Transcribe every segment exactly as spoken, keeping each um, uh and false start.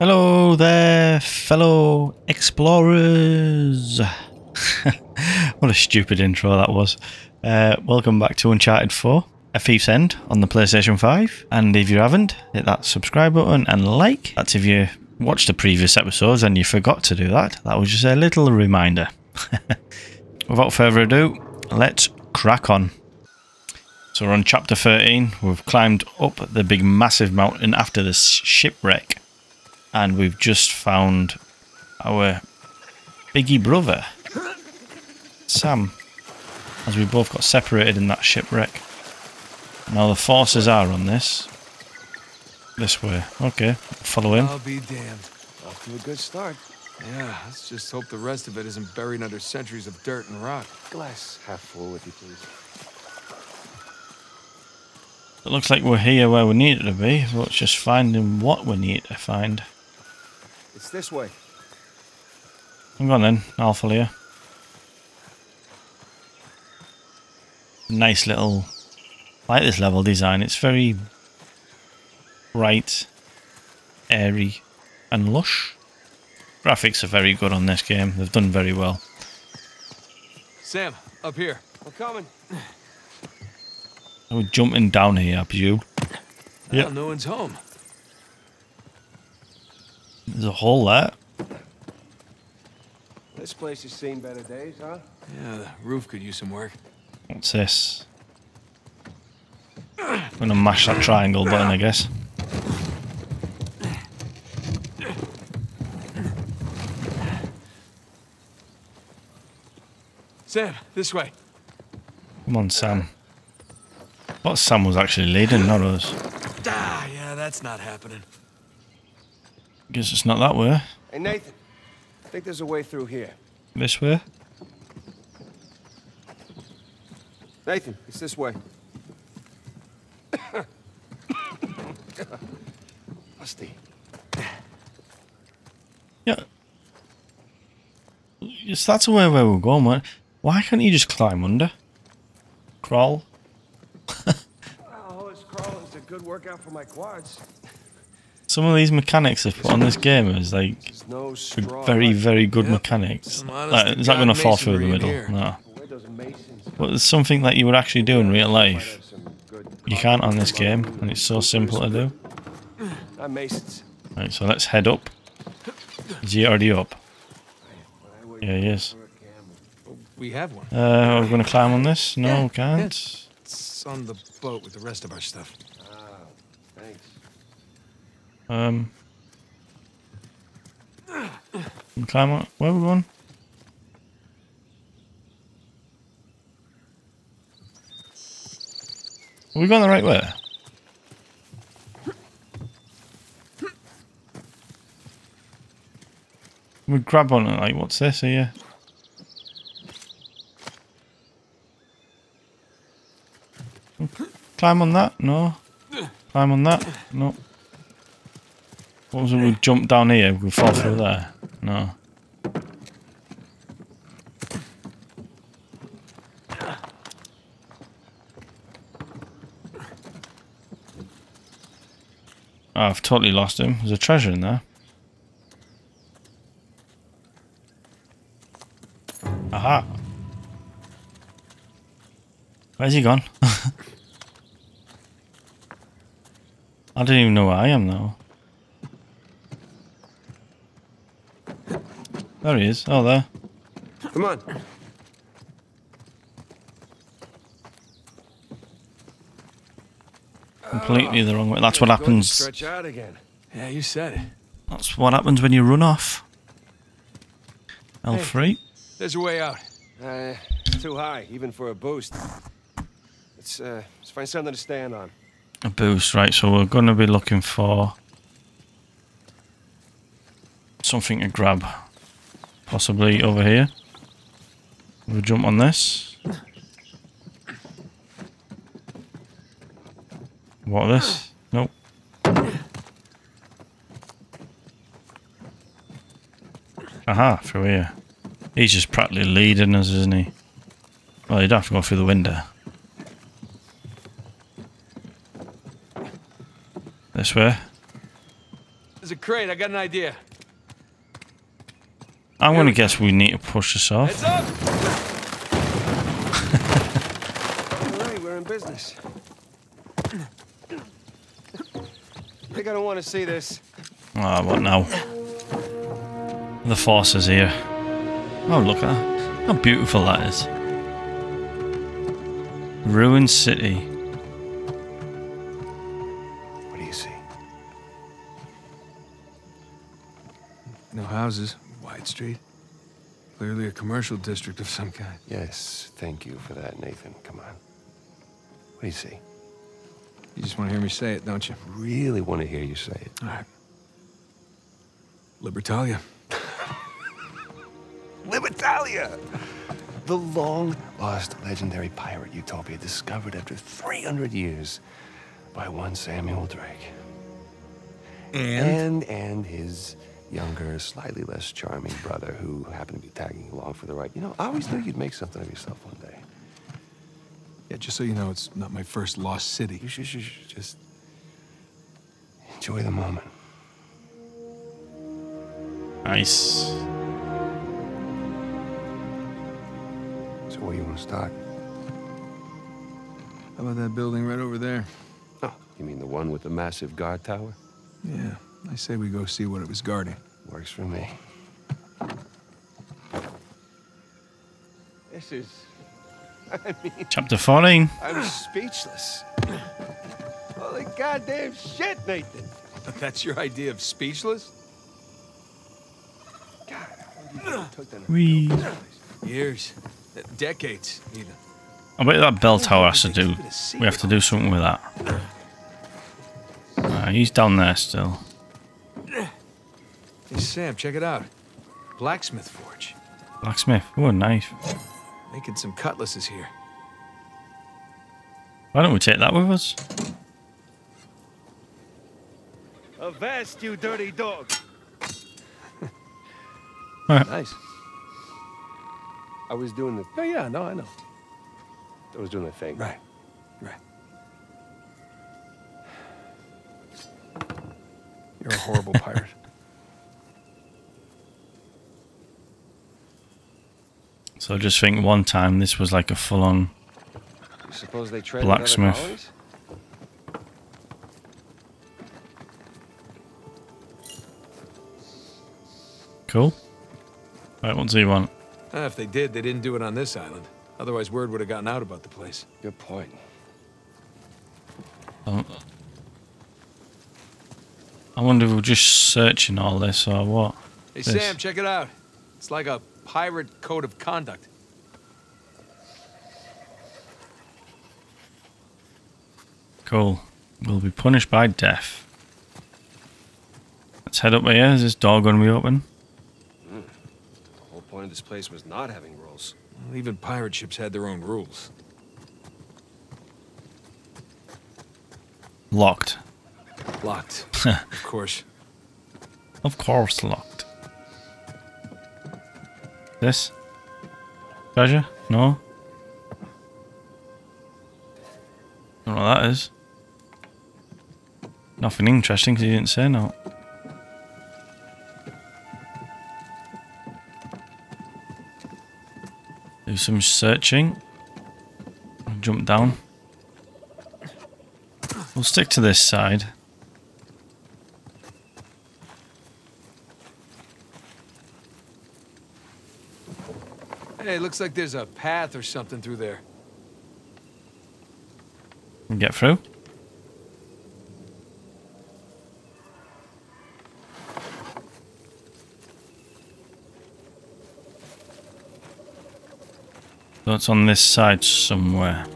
Hello there, fellow explorers. What a stupid intro that was. Uh, welcome back to Uncharted four, A Thief's End on the PlayStation five. And if you haven't, hit that subscribe button and like. That's if you watched the previous episodes and you forgot to do that. That was just a little reminder. Without further ado, let's crack on. So we're on chapter thirteen. We've climbed up the big massive mountain after this shipwreck. And we've just found our biggie brother, Sam, as we both got separated in that shipwreck. Now the forces are on this. This way. Okay, follow him. I'll be damned. Off to a good start. Yeah, let's just hope the rest of it isn't buried under centuries of dirt and rock. Glass half full, if you please. It looks like we're here where we needed to be, so it's just finding what we need to find. It's this way. Hang on then, I'll follow you. Nice little... I like this level design, it's very bright, airy and lush. Graphics are very good on this game, they've done very well. Sam, up here. I'm coming. We're jumping down here, I presume. Yeah. Oh, no one's home. There's a hole there. This place has seen better days, huh? Yeah, the roof could use some work. What's this? I'm gonna mash that triangle button, I guess. Sam, this way. Come on, Sam. What Sam was actually leading, not us. Ah, yeah, that's not happening. Guess it's not that way. Hey Nathan, I think there's a way through here. This way? Nathan, it's this way. Musty. Yeah. Yes, that's the way where we're going, man. Why can't you just climb under? Crawl? Oh, this crawl is a good workout for my quads. Some of these mechanics they've put on this game is like no very, very good yep. mechanics. Like, is that going to fall through the middle? Here. No. But there's something that you would actually do in real life. You can't on this game, and it's so simple to do. Right, so let's head up. Is he already up? Yeah, he is. We have one. Uh, are we going to climb on this? No, we can't. It's on the boat with the rest of our stuff. Thanks. Um, climb up. Where are we going? Are we going the right way? Can we grab on it? Like, what's this here? Climb on that? No. Climb on that? No. What was it? We jump down here, we fall through there. No. Oh, I've totally lost him. There's a treasure in there. Aha! Where's he gone? I don't even know where I am now. There he is. Oh, there. Come on. Completely the wrong way. That's what happens. Stretch out again. Yeah, you said it. That's what happens when you run off. L three. Hey, there's a way out. Uh, it's too high, even for a boost. Let's uh, let's find something to stand on. A boost, right? So we're gonna be looking for something to grab. Possibly over here. We'll jump on this. What this? Nope. Aha, through here. He's just practically leading us, isn't he? Well, he'd have to go through the window. This way. There's a crate. I got an idea. I'm gonna guess we need to push this off. Heads up! All right, we're in business. I think I don't want to see this. Ah, oh, what now? The force is here. Oh, look at that. How beautiful that is. Ruined city. What do you see? No houses. Street. Clearly a commercial district of some kind. Yes, thank you for that, Nathan. Come on. What do you see? You just want to hear me say it, don't you? Really want to hear you say it. All right. Libertalia. Libertalia! The long-lost legendary pirate utopia discovered after three hundred years by one Samuel Drake. And? And, and his... younger, slightly less charming brother who happened to be tagging along for the ride. You know, I always knew you'd make something of yourself one day. Yeah, just so you know, it's not my first lost city. You should, should, should just enjoy the moment. Nice. So where do you want to start? How about that building right over there? Oh, you mean the one with the massive guard tower? Yeah. I say we go see what it was guarding. Works for me. This is... I mean, Chapter fourteen. I'm speechless. Holy goddamn shit, Nathan! That's your idea of speechless? God, took that we... years. Decades, even. I bet that bell tower has to do... We have to do something with that. Uh, he's down there still. Hey, Sam, check it out. Blacksmith forge. Blacksmith? Ooh, a knife. Making some cutlasses here. Why don't we take that with us? Avast, you dirty dog! Nice. I was doing the... Oh, yeah, no, I know. I was doing the thing. Right, right. You're a horrible pirate. So I just think one time this was like a full-on blacksmith. Cool. Right, what do you want? Uh, if they did, they didn't do it on this island. Otherwise, word would have gotten out about the place. Good point. Um, I wonder if we're just searching all this or what? Hey, this. Sam, check it out. It's like a... pirate code of conduct. Cool. We'll be punished by death. Let's head up here. Is this door going to be open? Mm. The whole point of this place was not having rules. Well, even pirate ships had their own rules. Locked. Locked. Of course. Of course locked. This? Treasure? No? Don't know what that is. Nothing interesting because he didn't say no. Do some searching. Jump down. We'll stick to this side. Hey, looks like there's a path or something through there. Get through. So it's on this side somewhere.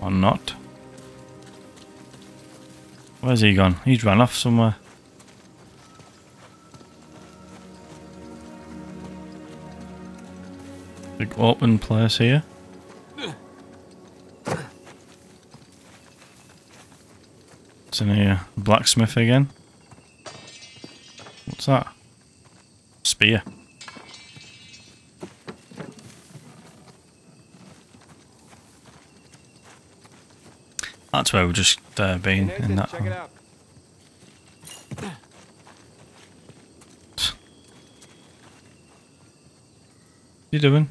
Or not. Where's he gone? He's run off somewhere. Big open place here. What's in here? Blacksmith again. What's that? Spear. That's where we've just uh, been in that. You doing?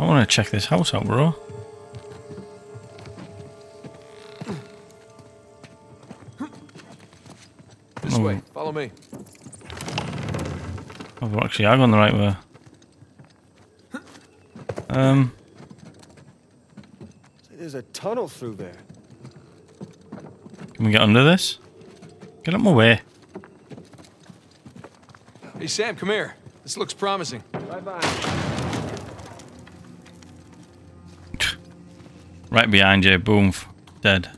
I want to check this house out, bro. This way, follow me. Oh, actually, I've gone the right way. Um. There's a tunnel through there. Can we get under this? Get out my way. Hey, Sam, come here. This looks promising. Bye-bye. Right behind you. Boom. Dead.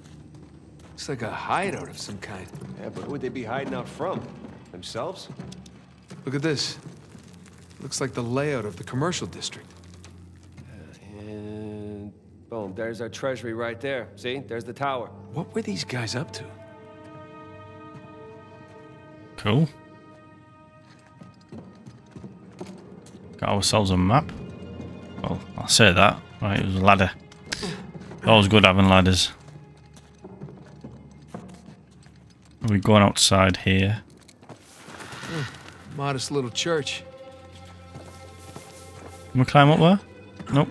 Looks like a hideout of some kind. Yeah, but who would they be hiding out from? Themselves? Look at this. Looks like the layout of the commercial district. Boom, there's our treasury right there. See, there's the tower. What were these guys up to? Cool. Got ourselves a map. Well, I'll say that. Right, it was a ladder. Always good having ladders. Are we going outside here? Mm, modest little church. Can we climb up there? Nope.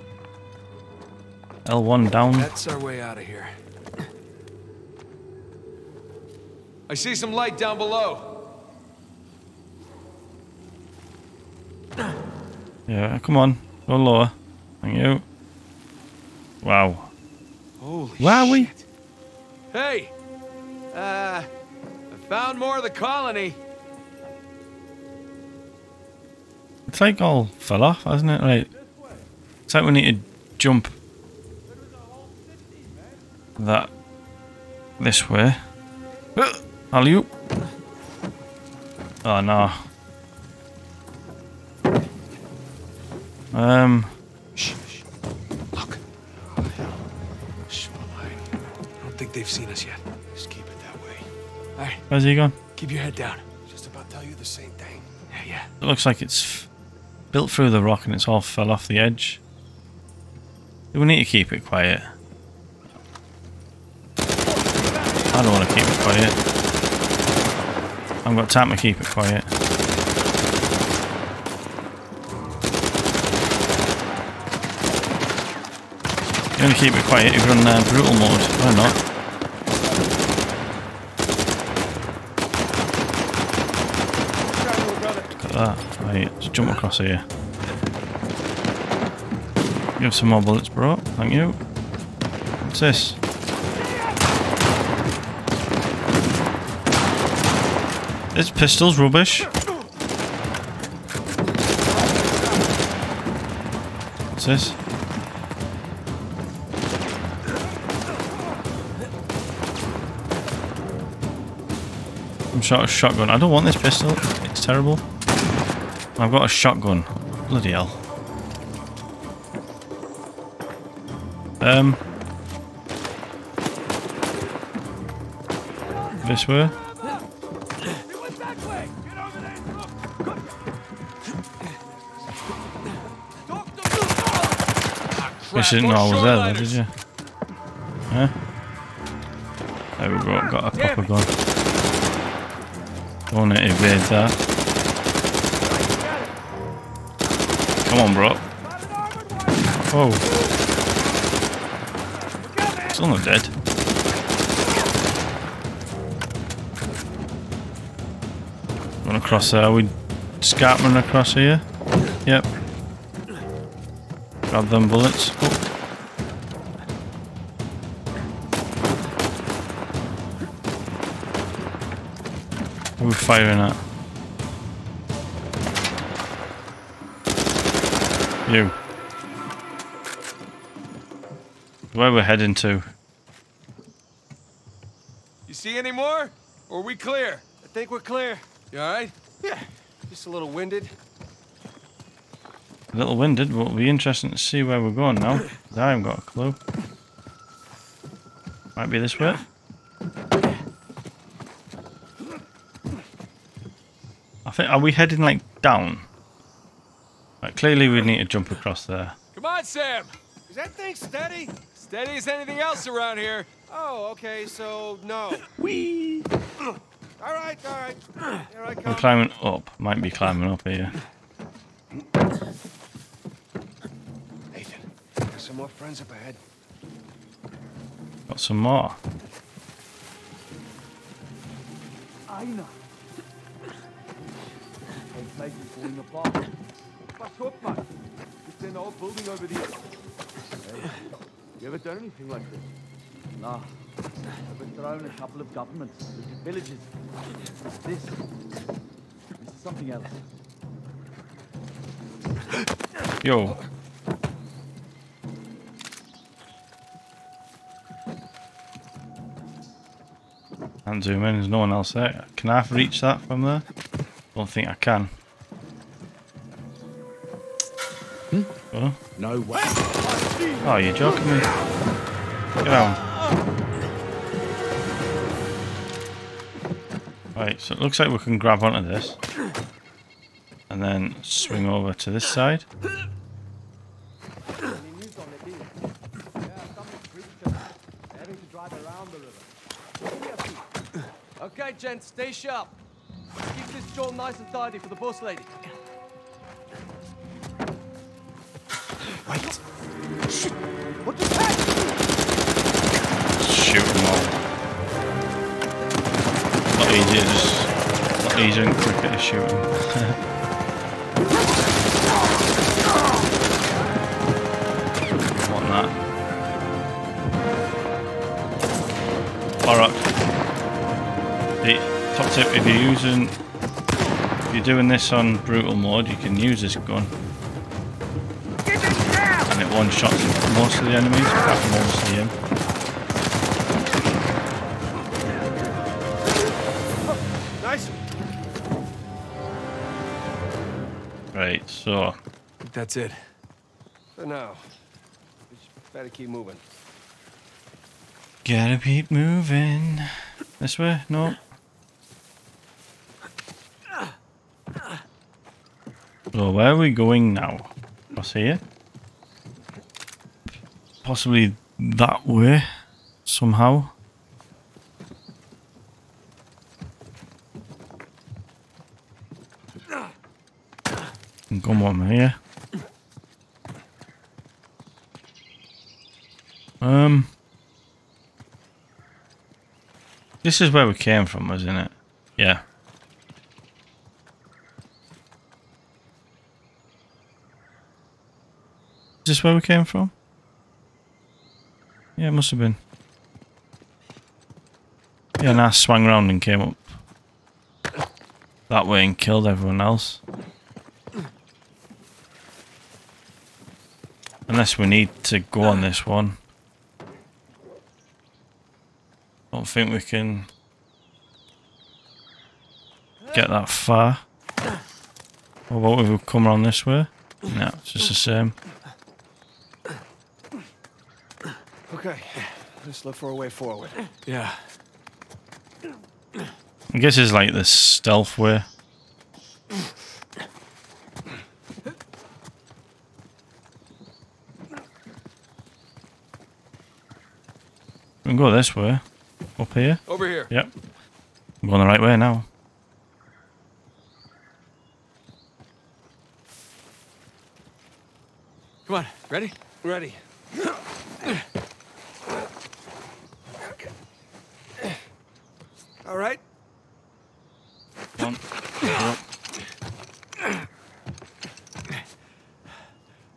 L one down. That's our way out of here. I see some light down below. Yeah, come on. Go lower. Thank you. Wow. Holy shit. Where are we? Hey! Uh, I found more of the colony. It's like all fell off, hasn't it? Right. It's like we need to jump that this way. Are you? Oh no. Um. Shh, shh. Look. Oh, shh, I don't think they've seen us yet. Just keep it that way. All right. Where's he gone? Keep your head down. Just about tell you the same thing. Yeah, yeah. It looks like it's built through the rock and it's all fell off the edge. We need to keep it quiet. I don't want to keep it quiet. I haven't got time to keep it quiet. You want to keep it quiet if you're on uh, brutal mode, or not. Look at that. Right, let's jump across here. Give some more bullets, bro. Thank you. What's this? This pistol's rubbish. What's this? I'm shot a shotgun. I don't want this pistol. It's terrible. I've got a shotgun. Bloody hell. Um. This way. You didn't know I was there, though, did you? Huh? There we go, got a proper gun. Don't want to evade that. Come on, bro. Whoa. Still not dead. Run across there. Are we scarping across here? Yep. Grab them bullets. Oh. What are we firing at? You. Where we're heading to. You see any more? Or are we clear? I think we're clear. You alright? Yeah. Just a little winded. A little winded, but it'll be interesting to see where we're going now. I haven't got a clue. Might be this way. I think, are we heading like down? Like, clearly we need to jump across there. Come on, Sam! Is that thing steady? Steady as anything else around here. Oh, okay, so no. Whee! All right, all right. Here I come. I'm climbing up. Might be climbing up here. Nathan, there's some more friends up ahead. Got some more. I know. It's like it's falling apart. What's up, man? It's an old building over there. You ever done anything like this? Nah. I've been thrown a couple of governments, villages. It's this. This is something else. Yo. Can't zoom in, there's no one else there. Can I reach that from there? Don't think I can. Hmm? Huh? No way. Oh, you're joking me. Get down. Right, so it looks like we can grab onto this. And then swing over to this side. Okay, gents, stay sharp. Keep this jaw nice and tidy for the boss lady. Wait. Shit. What the heck? Shoot them all. Not easy, just not easier and quicker to shoot them. Alright, the top tip, if you're using, if you're doing this on brutal mode, you can use this gun and it one shots most of the enemies, apart from obviously him. Nice. Right, so that's it for now. We better keep moving. Gotta keep moving. This way? No. So where are we going now? Across here? Possibly that way. Somehow. Come on here. Um... This is where we came from, wasn't it? Yeah. Is this where we came from? Yeah, it must have been. Yeah, and I swung around and came up that way and killed everyone else. Unless we need to go on this one. I don't think we can get that far. What about if we come around this way? No, it's just the same. Okay, let's look for a way forward. Yeah. I guess it's like this stealth way. We can go this way. Up here? Over here. Yep. I'm going the right way now. Come on. Ready? Ready. Okay. All right. Come on.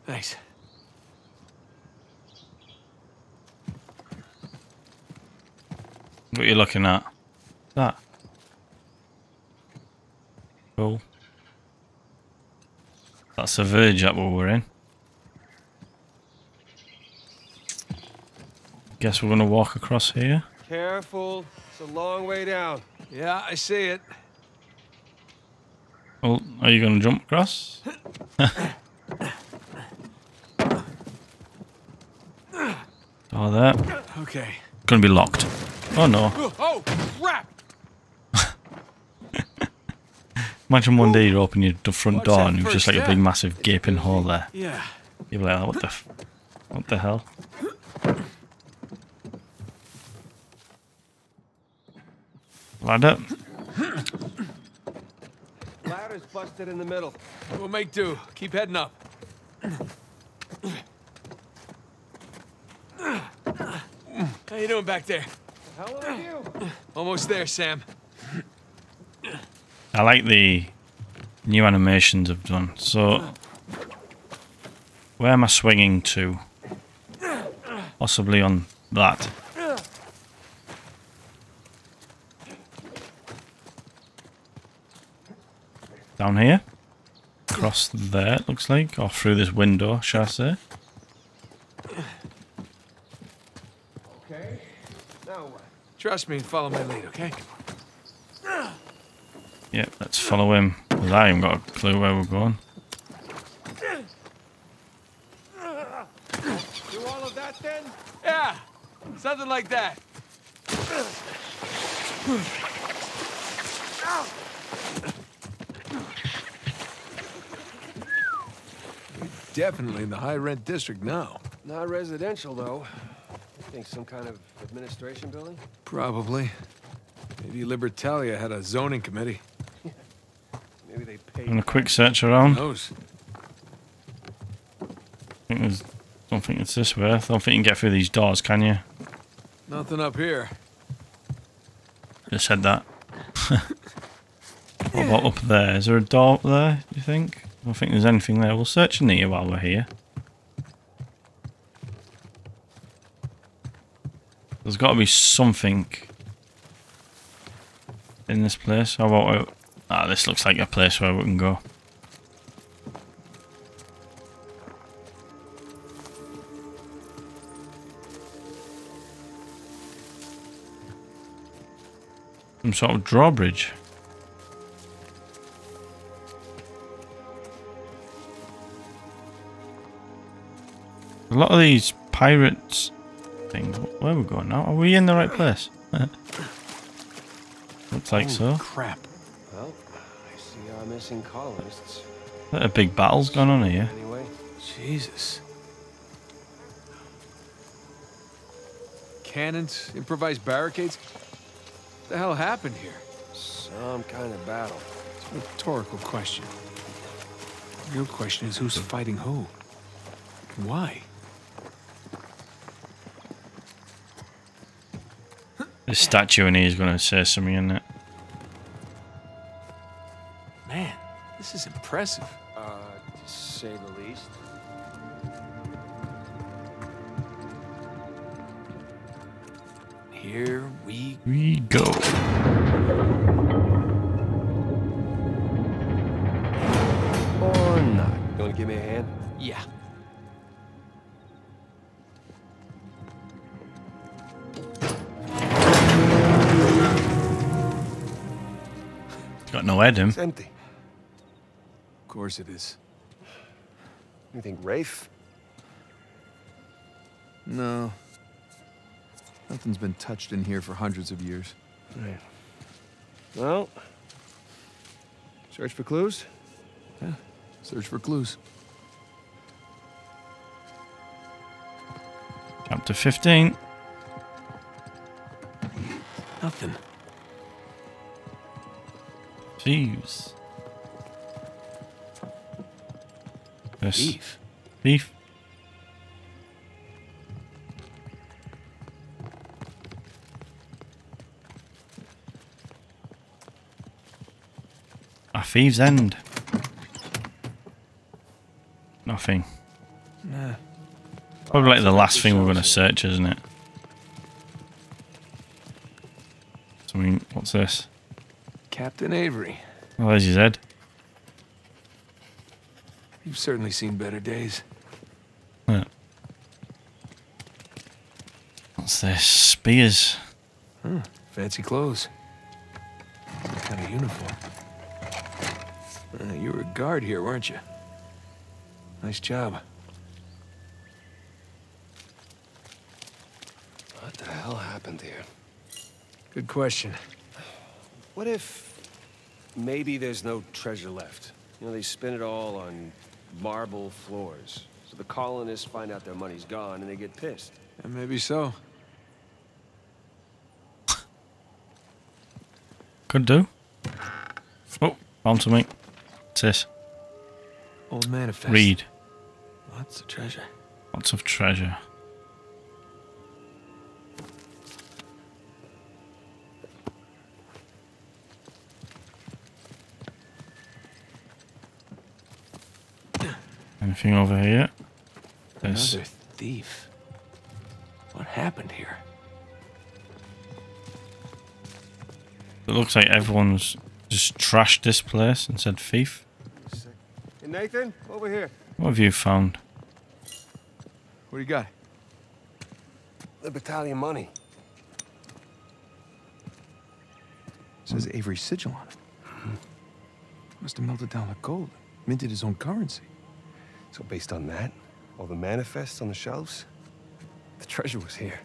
Thanks. What you're looking at? That. Cool. That's the village that we're in. Guess we're gonna walk across here. Careful, it's a long way down. Yeah, I see it. Well, are you gonna jump across? Oh, there. Okay. Gonna be locked. Oh no. Oh, crap. Imagine one day you open your front door and it's just like a big massive gaping hole there. Yeah. You'll be like, what the f what the hell? Light up. Ladder's busted in the middle. We'll make do. Keep heading up. How you doing back there? How are you? Almost there, Sam. I like the new animations I've done. So, where am I swinging to? Possibly on that. Down here, across there it looks like, or through this window, shall I say? Okay. Now what? Trust me and follow my lead, okay? Yeah, let's follow him. Cause I haven't got a clue where we're going. Do all of that then? Yeah, something like that. Definitely in the high-rent district now. Not residential, though. I think some kind of administration building? Probably. Maybe Libertalia had a zoning committee. Maybe they paid... And a quick search around. Who knows? I think there's... don't think it's this way. I don't think you can get through these doors, can you? Nothing up here. Just said that. What about up there? Is there a door up there, do you think? I don't think there's anything there. We'll search in here while we're here. There's got to be something in this place. How about... ah, this looks like a place where we can go. Some sort of drawbridge. A lot of these pirates things. Where are we going now? Are we in the right place? Looks like so. Crap. Well, I see our missing colonists. A big battle's gone on here. Anyway, Jesus. Cannons, improvised barricades. What the hell happened here? Some kind of battle. It's a rhetorical question. The real question is who's fighting who? Why? The statue in here is going to say something, isn't it? Man, this is impressive. Uh, to say the least. Here we, we go. Or not. Going to give me a hand? Yeah. Got no head, him. It's empty. Of course it is. You think Rafe? No. Nothing's been touched in here for hundreds of years. Right. Well, search for clues? Yeah, search for clues. Chapter fifteen. Nothing. Thieves. Thief. Thief. A thieves' end. Nothing. Nah. Probably like the last thing we're going to search, isn't it? So I mean, what's this? Captain Avery. Well, there's his head. You've certainly seen better days. Huh. What's this? Spears. Huh. Fancy clothes. What kind of uniform? Uh, you were a guard here, weren't you? Nice job. What the hell happened here? Good question. What if maybe there's no treasure left? You know, they spin it all on marble floors. So the colonists find out their money's gone and they get pissed. Yeah, maybe so. Could do. Oh, onto me. What's this? Old manifest. Read. Lots of treasure. Lots of treasure. Anything over here? There's another thief. What happened here? It looks like everyone's just trashed this place and said thief. Hey, Nathan, over here. What have you found? What do you got? The Libertalia money. It says Avery's sigil on it. Mm-hmm. Must have melted down the gold, minted his own currency. So based on that, all the manifests on the shelves, the treasure was here.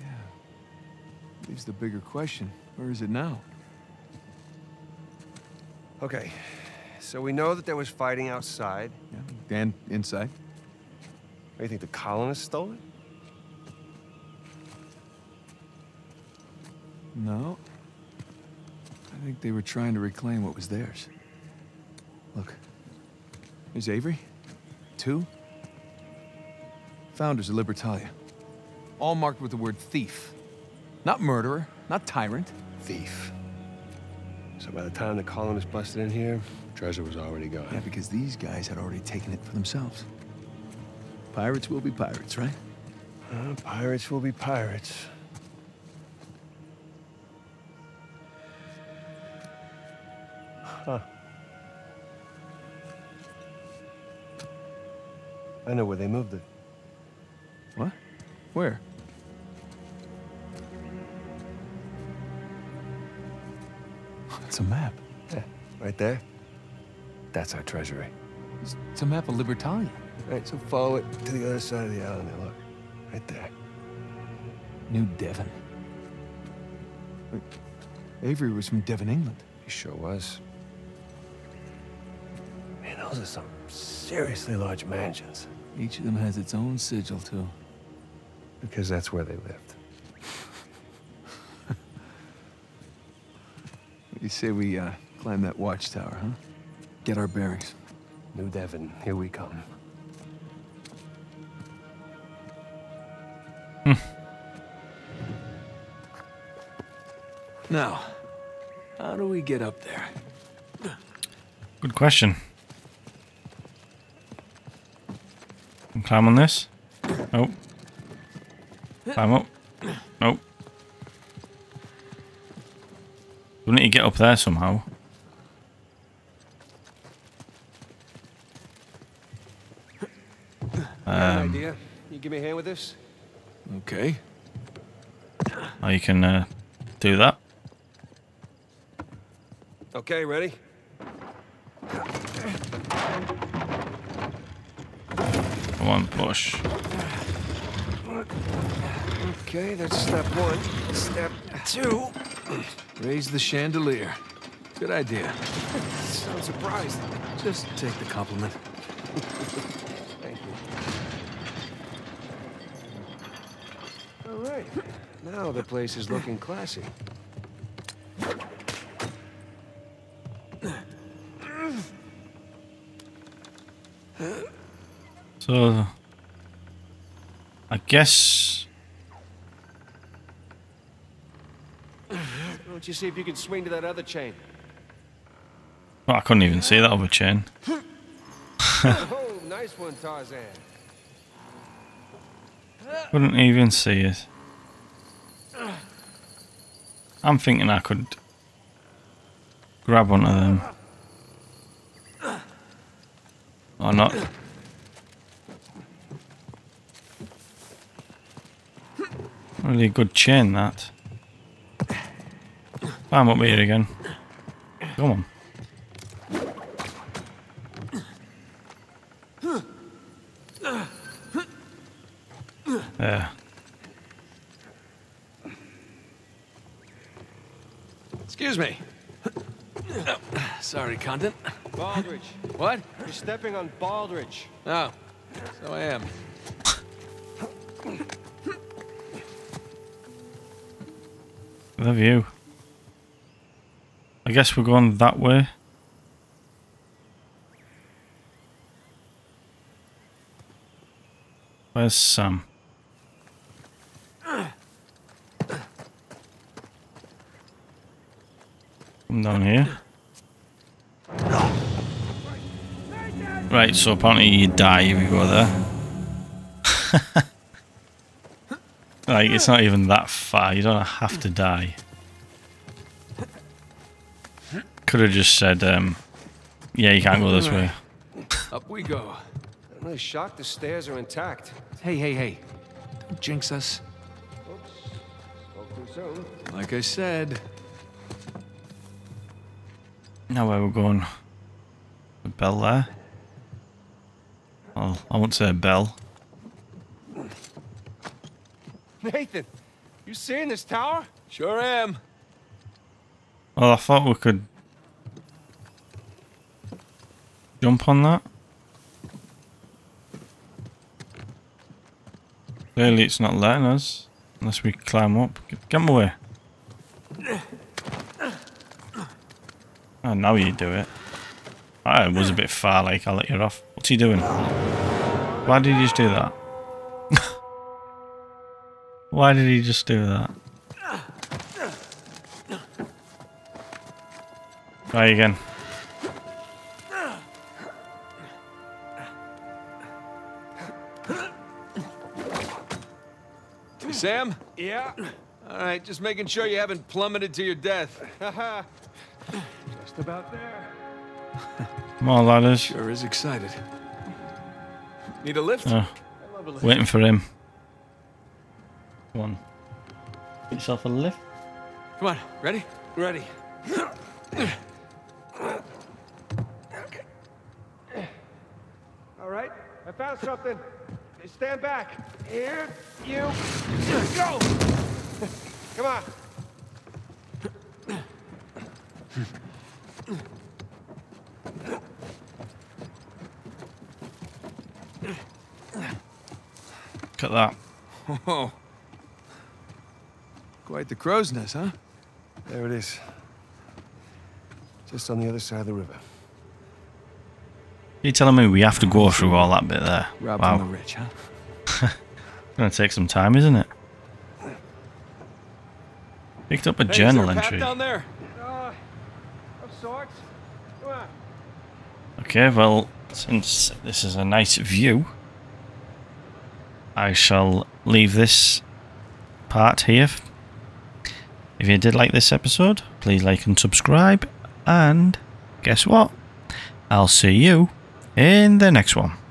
Yeah. Leaves the bigger question. Where is it now? Okay. So we know that there was fighting outside. Yeah, and inside. You think the colonists stole it? No. I think they were trying to reclaim what was theirs. Look. There's Avery. Two. Founders of Libertalia. All marked with the word thief. Not murderer, not tyrant. Thief. So by the time the colonists busted in here, the treasure was already gone. Yeah, because these guys had already taken it for themselves. Pirates will be pirates, right? Uh, pirates will be pirates. Huh. I know where they moved it. What? Where? It's a map. Yeah, right there. That's our treasury. It's, it's a map of Libertalia. Right, so follow it to the other side of the island there, look. Right there. New Devon. Wait, Avery was from Devon, England. He sure was. Man, those are some seriously large mansions. Each of them has its own sigil, too. Because that's where they lived. You say we uh, climb that watchtower, huh? Get our bearings. New Devon, here we come. Now, how do we get up there? Good question. Can climb on this? Nope. Climb up? Nope. We need to get up there somehow. Um, idea. You give me a hand with this? Okay. Now you can uh, do that. Okay, ready? Come on, push. Okay, that's step one. Step two. Raise the chandelier. Good idea. Sounds surprised. Just take the compliment. Thank you. All right. Now the place is looking classy. So, I guess... Why don't you see if you can swing to that other chain? Well, I couldn't even see that other chain. Oh, nice one, Tarzan. Couldn't even see it. I'm thinking I could grab one of them. Or not. Really good chain, that. I'm up here again. Come on. There. Excuse me. Oh, sorry, Condon. Baldridge. What? You're stepping on Baldridge. Oh, so I am. The view. I guess we're going that way. Where's Sam? Come down here. Right, so apparently you die if you go there. Like, it's not even that far, you don't have to die. Could have just said, um, yeah, you can't go this way. Up we go. I'm really shocked the stairs are intact. Hey, hey, hey. Don't jinx us. Oops. Spoke too soon. Like I said. Now where we're going. The bell there. Oh, I won't say a bell. Nathan, you seeing this tower? Sure am. Well, I thought we could jump on that. Clearly, it's not letting us unless we climb up. Come away. Oh, now you do it. I was a bit far, like, I'll let you off. What's he doing? Why did he just do that? Why did he just do that? Try again. Sam? Yeah? Alright, just making sure you haven't plummeted to your death. Haha. Just about there. Come on, ladders. Sure is excited. Need a lift? Oh. I love a lift. Waiting for him. Come on. Get yourself a lift. Come on, ready? Ready. Okay. Alright, I found something. Stand back. Here you go. Come on. Look at that. Oh. Quite the crow's nest, huh? There it is. Just on the other side of the river. You're telling me we have to go through all that bit there? Rob wow. From the rich, huh? It's gonna take some time, isn't it? Picked up a hey, journal is there a entry. Down there? Uh, of sorts. Come on. Okay, well, since this is a nice view, I shall leave this part here. If you did like this episode, please like and subscribe. And guess what? I'll see you in the next one.